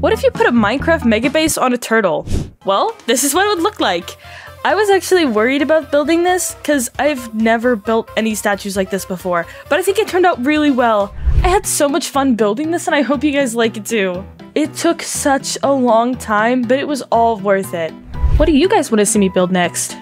What if you put a Minecraft megabase on a turtle? Well, this is what it would look like. I was actually worried about building this because I've never built any statues like this before, but I think it turned out really well. I had so much fun building this and I hope you guys like it too. It took such a long time, but it was all worth it. What do you guys want to see me build next?